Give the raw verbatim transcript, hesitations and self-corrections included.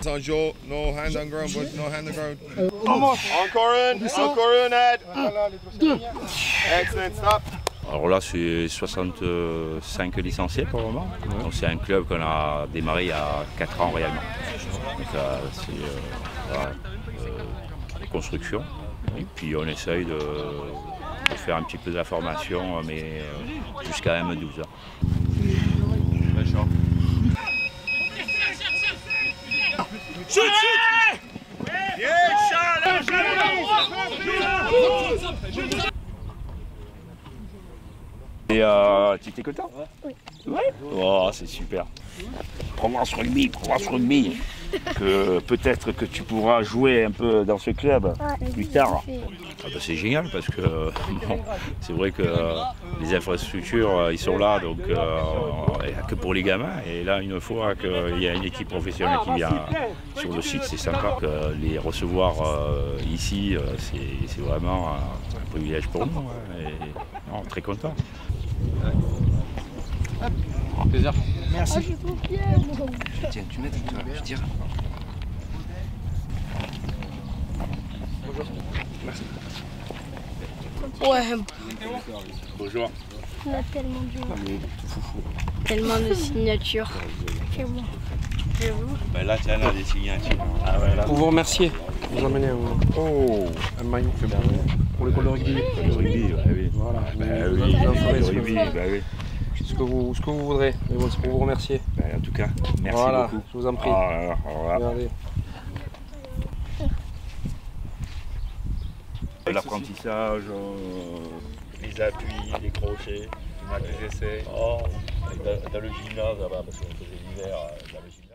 It's on Joe, no hand on ground, but no hand on ground. Encore une, encore une aide. Excellent, stop. Alors là, c'est soixante-cinq licenciés pour le moment. Donc c'est un club qu'on a démarré il y a quatre ans réellement. Donc c'est euh, voilà, euh, construction. Et puis on essaye de, de faire un petit peu de la formation, mais euh, jusqu'à M douze. Shoot! Et euh, tu t'es content? Oui. Oui. Oh, c'est super. Provence Rugby, Provence Rugby. Que peut-être que tu pourras jouer un peu dans ce club ouais, plus tard. Ah bah c'est génial parce que bon, c'est vrai que les infrastructures ils sont là donc euh, que pour les gamins et là une fois qu'il y a une équipe professionnelle qui vient sur le site c'est sympa que les recevoir euh, ici c'est vraiment un, un privilège pour nous et non, très content. Plaisir. Merci. Ah, je suis trop fier. Je tiens, tu m'aides avec toi, je tire. Bonjour. Merci. Ouais. Bonjour. On a tellement de gens. Tellement de signatures. C'est bon. Et vous ? Bah là, tiens, là, des signatures. Ah ouais, là. Pour vous remercier. Vous emmenez un... Oh, un maillot. Pour le rugby. Pour le rugby, bah oui. Voilà. Bah oui, le rugby, bah oui. Ce que, vous, ce que vous voudrez, mais bon, c'est pour vous remercier. Ben, en tout cas, merci voilà, beaucoup. Je vous en prie. Oh là là, oh là. Regardez. L'apprentissage, euh, les appuis, les crochets, les essais. Oh, dans, dans le gymnase, parce qu'on faisait l'hiver dans le gymnase.